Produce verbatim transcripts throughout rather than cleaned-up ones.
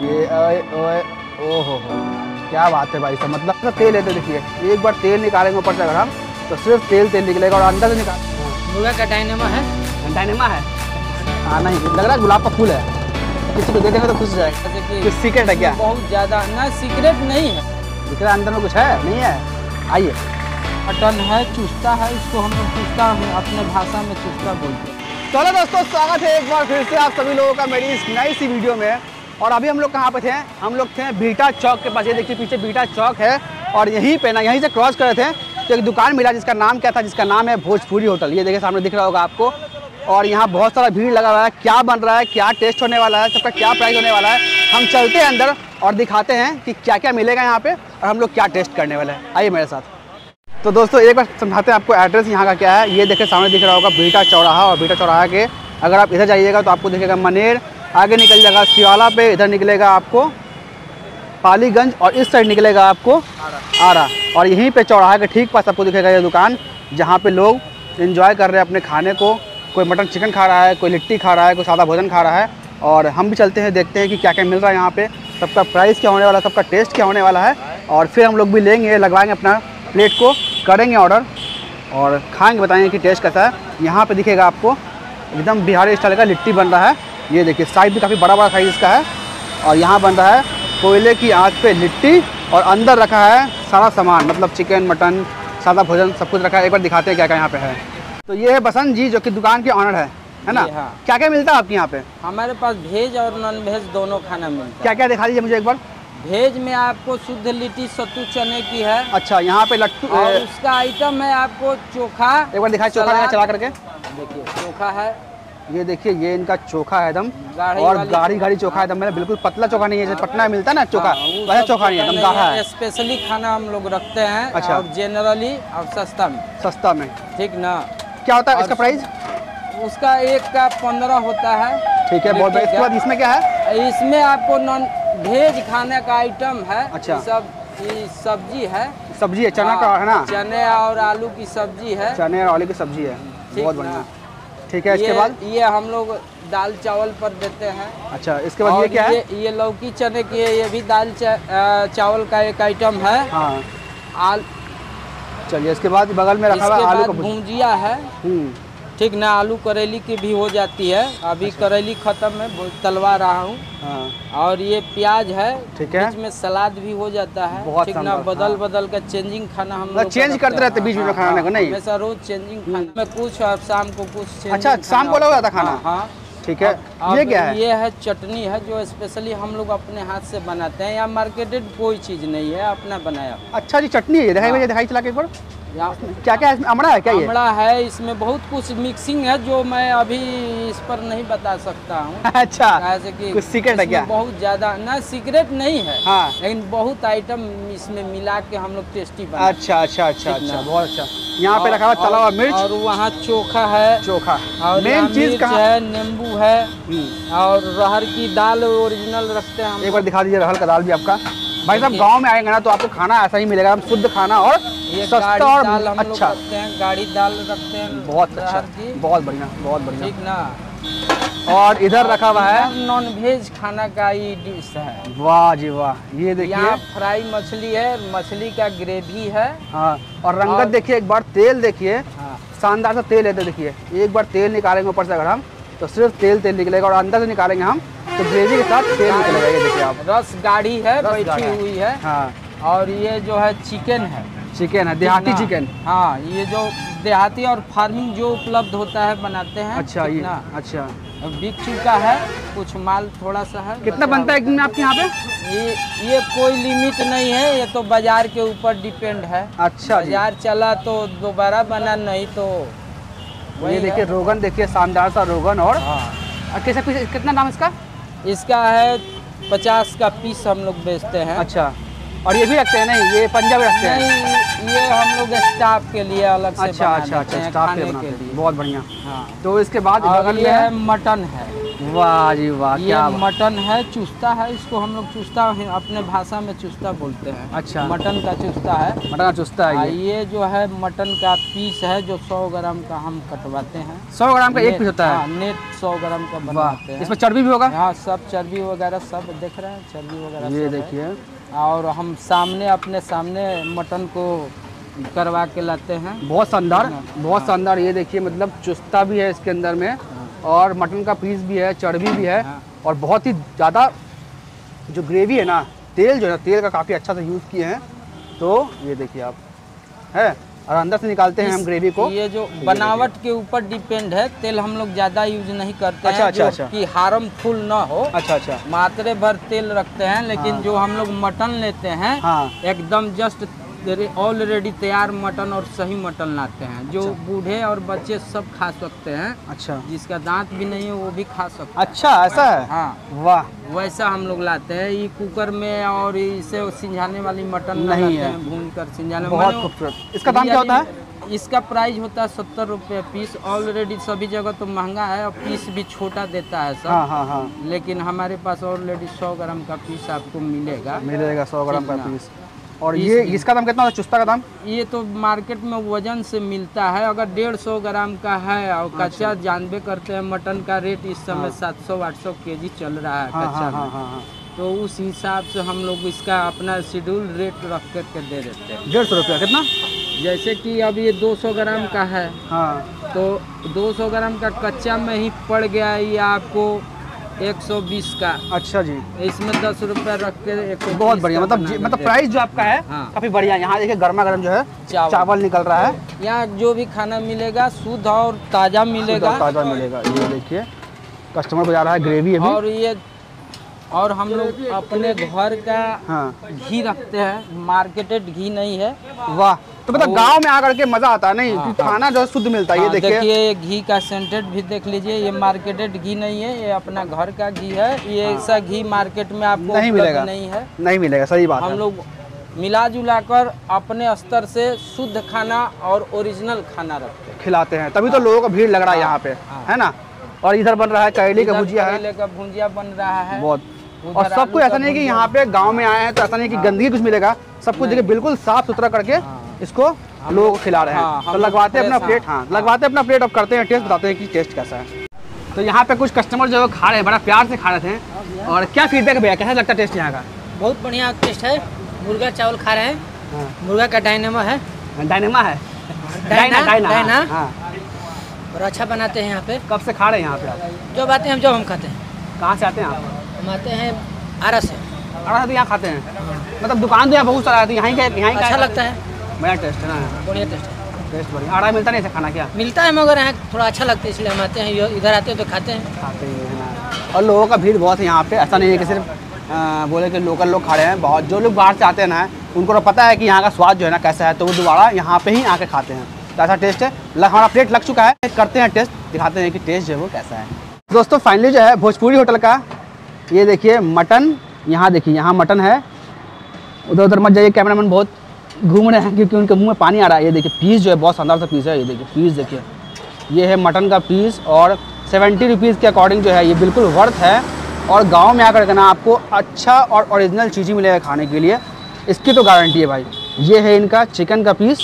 देखिए, ओए ओए, ओहो हो, क्या बात है भाई साहब। मतलब तेल है तो देखिए, एक बार तेल निकालेंगे ऊपर से अगर हम, तो सिर्फ तेल तेल निकलेगा। और अंदर से निकाल, मुर्गा का डायनेमा है, डायनेमा है। हाँ नहीं लग रहा है गुलाब का फूल है, किसी को दे देंगे तो खुश हो जाएगा। कुछ सीक्रेट है क्या? बहुत ज़्यादा ना, सीक्रेट नहीं है। निकला अंदर में कुछ है नहीं है। आइए, मटन है, चुस्ता है, इसको हम लोग चुस्ता हूँ अपने भाषा में चुस्ता बोलते हैं। चलो दोस्तों, स्वागत है एक बार फिर से आप सभी लोगों का मेरी इस नई सी वीडियो में। और अभी हम लोग कहाँ पे थे? हम लोग थे बीटा चौक के पास। ये देखिए पीछे बीटा चौक है, और यहीं पे ना, यहीं से क्रॉस कर रहे थे तो एक दुकान मिला जिसका नाम क्या था, जिसका नाम है भोजपुरी होटल। ये देखिए सामने दिख रहा होगा आपको। और यहाँ बहुत सारा भीड़ लगा हुआ है। क्या बन रहा है, क्या टेस्ट होने वाला है, सबका क्या प्राइस होने वाला है, हम चलते हैं अंदर और दिखाते हैं कि क्या क्या मिलेगा यहाँ पर और हम लोग क्या टेस्ट करने वाले हैं। आइए मेरे साथ। तो दोस्तों एक बार समझाते हैं आपको एड्रेस यहाँ का क्या है। ये देखिए सामने दिख रहा होगा बीटा चौराहा, और बीटा चौराहा के अगर आप इधर जाइएगा तो आपको दिखेगा मनेर, आगे निकल जाएगा सिवाला पे, इधर निकलेगा आपको पालीगंज, और इस साइड निकलेगा आपको आरा। और यहीं पे चौराहा के ठीक पास आपको दिखेगा ये दुकान, जहाँ पर लोग इन्जॉय कर रहे हैं अपने खाने को। कोई मटन चिकन खा रहा है, कोई लिट्टी खा रहा है, कोई सादा भोजन खा रहा है। और हम भी चलते हैं, देखते हैं कि क्या क्या मिल रहा है यहाँ पर, सबका प्राइस क्या होने वाला है, सबका टेस्ट क्या होने वाला है। और फिर हम लोग भी लेंगे, लगवाएँगे अपना प्लेट को, करेंगे ऑर्डर और खाएंगे, बताएंगे कि टेस्ट कैसा है। यहाँ पे दिखेगा आपको एकदम बिहारी स्टाइल का लिट्टी बन रहा है। ये देखिए साइड भी काफ़ी बड़ा बड़ा साइज इसका है। और यहाँ बन रहा है कोयले की आंच पे लिट्टी, और अंदर रखा है सारा सामान, मतलब चिकन मटन सादा भोजन सब कुछ रखा है। एक बार दिखाते हैं क्या क्या यहाँ पे है। तो ये है बसंत जी जो कि दुकान के ऑनर है, है ना? हाँ। क्या क्या मिलता है आपके यहाँ पे? हमारे पास वेज और नॉन वेज दोनों खाना मिलता है। क्या क्या दिखा दीजिए मुझे एक बार। भेज में आपको शुद्ध लिट्टी सत्तू चने की है। अच्छा, यहाँ पे लट्टू और उसका आइटम है आपको चोखा। एक बार दिखाई चोखा चला करके देखिए, चोखा है ये देखिए, ये इनका चोखा है एकदम, और गाढ़ी गाढ़ी चोखा है एकदम। मैंने बिल्कुल पतला चोखा नहीं है, जैसे पटना में मिलता है ना चोखा, वैसा चोखा नहीं है, एकदम गाढ़ा है। स्पेशली खाना हम लोग रखते हैं। अच्छा, और जनरली और सस्ता में, सस्ता में ठीक ना। क्या होता है इसका प्राइस? उसका एक का पंद्रह होता है। ठीक है, बहुत बढ़िया। इसके बाद इसमें क्या है? इसमें आपको नॉन भेज खाने का आइटम है। अच्छा, सब सब्जी है, सब्जी है चना का है ना, चने और आलू की सब्जी है, चने और आलू की सब्जी है, बहुत बढ़िया। ठीक है, इसके बाद ये हम लोग दाल चावल पर देते हैं। अच्छा, इसके बाद ये क्या है? ये, ये लौकी चने की, ये भी दाल चा, चावल का एक आइटम है। हाँ। आल चलिए, इसके बाद बगल में रखा हुआ आलू भुंजिया है, ठीक ना। आलू करेली की भी हो जाती है, अभी। अच्छा। करेली खत्म है, तलवा रहा हूँ। हाँ। और ये प्याज है, ठीक है। बीच में सलाद भी हो जाता है, ठीक ना। बदल हाँ। बदल का चेंजिंग खाना हम लोग चेंज करते रहते हैं बीच में खाने को, नहीं हमेशा रोज चेंजिंग खाना में कुछ, और शाम को कुछ। अच्छा, शाम को लग जाता खाना। हाँ, ठीक है। ये क्या है? ये है चटनी है जो स्पेशली हम लोग अपने हाथ से बनाते हैं, या मार्केटेड कोई चीज़ नहीं है, अपना बनाया। अच्छा जी, चटनी है, दिखाई दिखाई चला के एक बार। क्या क्या है? अमड़ा है क्या? ये अमड़ा है, इसमें बहुत कुछ मिक्सिंग है जो मैं अभी इस पर नहीं बता सकता हूँ। अच्छा, जैसे कि कुछ सीक्रेट है क्या? बहुत ज्यादा ना, सीक्रेट नहीं है। हाँ। लेकिन बहुत आइटम इसमें मिला के हम लोग टेस्टी बनाते हैं। अच्छा अच्छा अच्छा अच्छा, बहुत अच्छा। यहाँ पे रखा हुआ तला हुआ मिर्च, और वहाँ चोखा है, चोखा और मेन चीज है, नींबू है, और रहर की दाल ओरिजिनल रखते हैं। एक बार दिखा दीजिए रहर का दाल भी आपका। भाई साहब गांव में आएंगे ना तो आपको खाना ऐसा ही मिलेगा, हम शुद्ध खाना और सस्ता और अच्छा रखते हैं। गाड़ी दाल रखते हैं, बहुत अच्छा, बहुत बढ़िया, बहुत बढ़िया, ठीक ना। और इधर रखा हुआ है नॉन वेज खाना का ये डिश है। वाह जी वाह, ये देखिए यहाँ फ्राई मछली है, मछली का ग्रेवी है। हाँ, और रंगत देखिए एक बार, तेल देखिए, शानदार सा तेल है। तो देखिए एक बार तेल निकालेंगे ऊपर से अगर हम, तो सिर्फ तेल तेल निकलेगा, और अंदर से निकालेंगे हम तो ग्रेवी के साथ तेल निकलेगा। ये देखिए आप, रस गाढ़ी है, बैठी हुई है। हाँ। और ये जो है चिकन है, चिकन है देहाती चिकन। हाँ, ये जो देहाती और फार्मिंग जो उपलब्ध होता है बनाते हैं। अच्छा, ये अच्छा बिक चुका है, कुछ माल थोड़ा सा है। कितना बनता है एक दिन आपके यहाँ पे? ये ये कोई लिमिट नहीं है, ये तो बाजार के ऊपर डिपेंड है। अच्छा, बाजार चला तो दोबारा बना, नहीं तो। ये देखिए रोगन, देखिए शानदार सा रोगन। और कैसे कितना नाम इसका? इसका है पचास का पीस हम लोग बेचते हैं। अच्छा, और ये भी रखते हैं? नहीं, ये पंजाबी रखते हैं, ये हम लोग स्टाफ के लिए अलग से। अच्छा अच्छा अच्छा, स्टाफ के लिए, बहुत बढ़िया। हाँ। तो इसके बाद बगल में है मटन है, वाह जी वाह, क्या मटन है, चुस्ता है, इसको हम लोग चुस्ता अपने भाषा में चुस्ता बोलते हैं। अच्छा, मटन का चुस्ता है, मटन का चुस्ता है। ये जो है मटन का पीस है जो सौ ग्राम का हम कटवाते हैं। सौ ग्राम का एक पीस होता है? नेट सौ ग्राम का बनवाते हैं। इसमें चर्बी भी होगा? हाँ, सब चर्बी वगैरह सब देख रहे हैं, चर्बी वगैरह ये देखिए। और हम सामने अपने सामने मटन को करवा के लाते हैं। बहुत शानदार, बहुत शानदार। ये देखिए, मतलब चुस्ता भी है इसके अंदर में और मटन का पीस भी है, चर्बी भी है और बहुत ही ज़्यादा जो ग्रेवी है ना, तेल जो है ना, तेल का काफ़ी अच्छा से यूज़ किए हैं। तो ये देखिए आप है, और अंदर से निकालते हैं हम ग्रेवी को। ये जो बनावट के ऊपर डिपेंड है, तेल हम लोग ज़्यादा यूज नहीं करते अच्छा, हैं अच्छा, अच्छा। कि हार्मफुल ना हो। अच्छा अच्छा, मात्रे भर तेल रखते हैं। लेकिन हाँ। जो हम लोग मटन लेते हैं हाँ। एकदम जस्ट ऑलरेडी तैयार मटन और सही मटन लाते हैं जो अच्छा। बूढ़े और बच्चे सब खा सकते हैं। अच्छा, जिसका दांत भी नहीं है वो भी खा सकते। अच्छा, ऐसा है? हाँ, वाह, वैसा हम लोग लाते हैं। ये कुकर में और इसे सिंझाने वाली मटन नहीं है, भून कर सिंझाने। बहुत खूबसूरत। इसका दाम क्या होता है? इसका प्राइस होता है सत्तर रुपये पीस। ऑलरेडी सभी जगह तो महंगा है और पीस भी छोटा देता है सर। हाँ हाँ हाँ। लेकिन हमारे पास ऑलरेडी सौ ग्राम का पीस आपको मिलेगा। मिलेगा सौ ग्राम का पीस। और ये इसका दाम कितना होता है, चुस्ता का दाम? ये तो मार्केट में वजन से मिलता है। अगर डेढ़ सौ ग्राम का है और कच्चा, जानबे करते हैं मटन का रेट इस समय सात सौ आठ सौ के जी चल रहा है कच्चा में, तो उस हिसाब से हम लोग इसका अपना शेड्यूल रेट रख कर के दे देते हैं। डेढ़ सौ रुपया कितना? जैसे कि अब ये दो सौ ग्राम का है हाँ। तो दो सौ ग्राम का कच्चा में ही पड़ गया ये आपको एक सौ बीस का। अच्छा जी, इसमें दस रुपया रख के एक सौ बीस। बहुत बढ़िया, मतलब मतलब प्राइस जो आपका है हाँ। काफी बढ़िया। यहाँ देखिए गर्मा गर्म जो है चावल, चावल निकल रहा है। यहाँ जो भी खाना मिलेगा शुद्ध और ताजा मिलेगा, ताजा मिलेगा। ये देखिए कस्टमर बजा रहा है ग्रेवी अभी। और ये और हम लोग अपने घर का हाँ। घी रखते हैं, मार्केटेड घी नहीं है। वाह, तो मतलब गांव में आकर के मजा आता है नहीं हाँ, खाना जो शुद्ध मिलता है। हाँ, ये देखिए ये घी का सेंटेड भी देख लीजिए। ये मार्केटेड घी नहीं है, ये अपना घर का घी है। ये ऐसा हाँ, घी मार्केट में आपको नहीं मिलेगा, नहीं है, नहीं मिलेगा। सही बात हम है। लोग मिला जुला कर अपने स्तर से शुद्ध खाना और ओरिजिनल खाना रखते हैं, खिलाते हैं। तभी तो लोगों का भीड़ लग रहा है यहाँ पे, है ना। और इधर बन रहा है करेले का भुजिया, करेले का भुजिया बन रहा है बहुत। और सब कुछ ऐसा नहीं कि यहाँ पे गांव में आए हैं तो ऐसा नहीं कि गंदगी कुछ मिलेगा। सब कुछ देखिए बिल्कुल साफ सुथरा करके इसको लोगों को खिला रहे हैं। तो लगवाते हैं अपना प्लेट हाँ लगवाते हैं अपना प्लेट अब करते हैं टेस्ट, बताते हैं कि टेस्ट कैसा है। तो यहाँ पे कुछ कस्टमर जो खा रहे हैं, बड़ा प्यार से खा रहे थे। और क्या फीडबैक है भैया, कैसा लगता है टेस्ट यहाँ का? बहुत बढ़िया टेस्ट है। मुर्गा चावल खा रहे हैं, मुर्गा का डायनेमा है, डायनेमा है, और अच्छा बनाते हैं यहाँ पे। कब से खा रहे हैं यहाँ पे? जब आते हैं हम, जब हम खाते हैं। कहाँ से आते हैं आप? हम आते हैं आरा से। आरा से यहाँ खाते हैं, मतलब दुकान तो यहाँ बहुत सारा है, तो यहाँ ही यहाँ अच्छा लगता है। मेरा टेस्ट है ना, बढ़िया टेस्ट है। टेस्ट बढ़िया। आरा मिलता नहीं ऐसा खाना? क्या मिलता है मगर यहाँ थोड़ा अच्छा लगता है, इसलिए हम आते हैं। इधर आते हैं तो खाते हैं, खाते हैं। और लोगों का भीड़ बहुत है यहाँ पे। ऐसा नहीं है कि सिर्फ बोले कि लोकल लोग खा रहे हैं, बहुत जो लोग बाहर से आते हैं ना, उनको पता है कि यहाँ का स्वाद जो है ना कैसा है, तो वो दोबारा यहाँ पे ही आके खाते हैं। ऐसा टेस्ट है। हमारा प्लेट लग चुका है, करते हैं टेस्ट, दिखाते हैं कि टेस्ट जो है वो कैसा है। दोस्तों फाइनली जो है भोजपुरी होटल का ये देखिए मटन, यहाँ देखिए यहाँ मटन है। उधर उधर मत जाइए, कैमरामैन बहुत घूम रहे हैं क्योंकि उनके मुंह में पानी आ रहा है। ये देखिए पीस जो है बहुत शानदार सा पीस है। ये देखिए पीस देखिए, ये है मटन का पीस और सेवेंटी रुपीज़ के अकॉर्डिंग जो है ये बिल्कुल वर्थ है। और गाँव में आकर के ना आपको अच्छा और ओरिजिनल चीज़ ही मिलेगा खाने के लिए, इसकी तो गारंटी है भाई। ये है इनका चिकन का पीस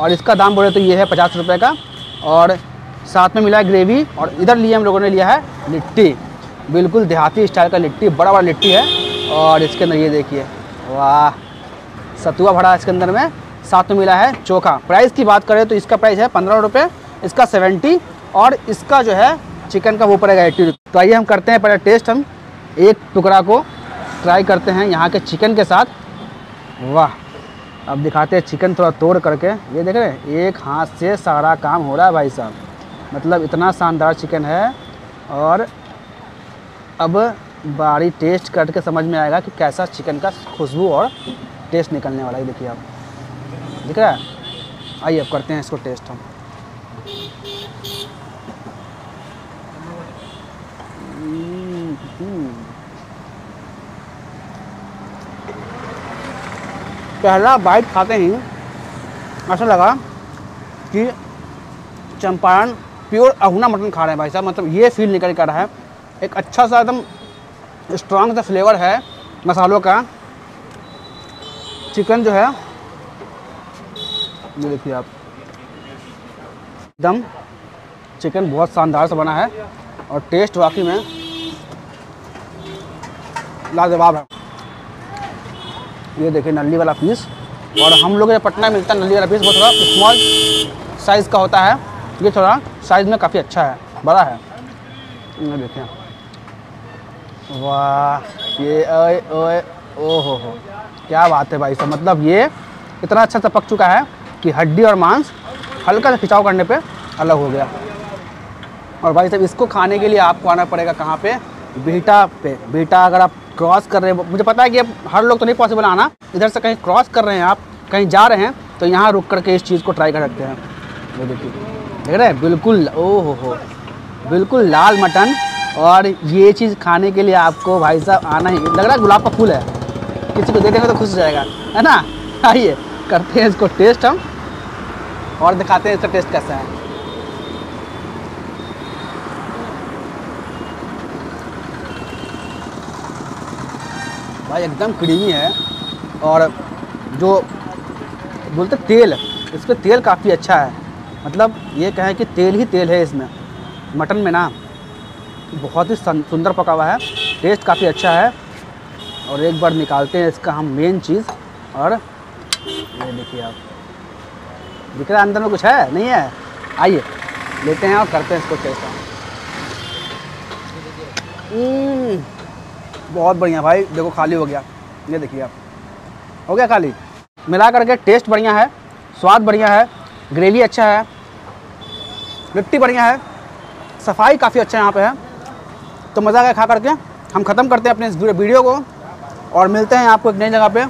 और इसका दाम बोले तो ये है पचास रुपये का, और साथ में मिला है ग्रेवी। और इधर लिए हम लोगों ने लिया है लिट्टी, बिल्कुल देहाती स्टाइल का लिट्टी, बड़ा बड़ा लिट्टी है। और इसके अंदर ये देखिए वाह, सतुआ भरा इसके अंदर में, साथ में मिला है चोखा। प्राइस की बात करें तो इसका प्राइस है पंद्रह रुपये, इसका सेवेंटी और इसका जो है चिकन का वो पड़ेगा एट्टी रुपये। तो आइए हम करते हैं पहले टेस्ट, हम एक टुकड़ा को ट्राई करते हैं यहाँ के चिकन के साथ। वाह, अब दिखाते हैं चिकन थोड़ा तोड़ करके। ये देख रहे हैं एक हाथ से सारा काम हो रहा है भाई साहब, मतलब इतना शानदार चिकन है। और अब बारी टेस्ट करके समझ में आएगा कि कैसा चिकन का खुशबू और टेस्ट निकलने वाला है। देखिए आप, दिख रहा है। आइए अब करते हैं इसको टेस्ट हम। पहला बाइट खाते ही ऐसा लगा कि चंपारण प्योर अहुना मटन खा रहे हैं भाई साहब, मतलब ये फील निकल कर रहा है। एक अच्छा सा एकदम स्ट्रांग सा फ्लेवर है मसालों का। चिकन जो है ये देखिए आप, एकदम चिकन बहुत शानदार से बना है और टेस्ट वाकई में लाजवाब है। ये देखिए नली वाला पीस, और हम लोग ये पटना मिलता है नली वाला पीस, वो थोड़ा स्मॉल साइज़ का होता है, ये थोड़ा साइज़ में काफ़ी अच्छा है, बड़ा है। ये देखें, वाह, ये ओए ओए ओहो हो, क्या बात है भाई साहब। मतलब ये इतना अच्छा सा पक चुका है कि हड्डी और मांस हल्का सा खिंचाव करने पे अलग हो गया। और भाई साहब इसको खाने के लिए आपको आना पड़ेगा कहाँ पे, बीहटा पे। बीहटा अगर आप क्रॉस कर रहे हैं, मुझे पता है कि हर लोग तो नहीं पॉसिबल आना, इधर से कहीं क्रॉस कर रहे हैं आप, कहीं जा रहे हैं तो यहाँ रुक करके इस चीज़ को ट्राई कर सकते हैं। ये देखिए, देख रहे हैं, बिल्कुल ओहो हो, बिल्कुल लाल मटन। और ये चीज़ खाने के लिए आपको भाई साहब आना ही, लग रहा है गुलाब का फूल है, किसी को दे देंगे तो खुश हो जाएगा, है ना। आइए करते हैं इसको टेस्ट हम, और दिखाते हैं इसका टेस्ट कैसा है। भाई एकदम क्रीमी है, और जो बोलते तेल, इसका तेल काफ़ी अच्छा है। मतलब ये कहें कि तेल ही तेल है इसमें, मटन में ना। बहुत ही सुंदर पका हुआ है, टेस्ट काफ़ी अच्छा है। और एक बार निकालते हैं इसका हम मेन चीज़, और ये देखिए आप, दिख रहा है अंदर में कुछ है नहीं है। आइए लेते हैं और करते हैं इसको टेस्ट। बहुत बढ़िया भाई, देखो खाली हो गया, ये देखिए आप, हो गया खाली। मिला करके टेस्ट बढ़िया है, स्वाद बढ़िया है, ग्रेवी अच्छा है, लिट्टी बढ़िया है, सफाई काफ़ी अच्छा यहाँ पे है। तो मज़ा आ गया खा करके। हम ख़त्म करते हैं अपने इस वीडियो को और मिलते हैं आपको एक नई जगह पे।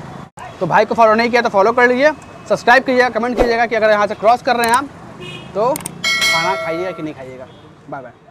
तो भाई को फॉलो नहीं किया तो फॉलो कर लीजिए, सब्सक्राइब कीजिएगा, कमेंट कीजिएगा कि अगर यहाँ से क्रॉस कर रहे हैं आप तो खाना खाइएगा कि नहीं खाइएगा। Bye bye.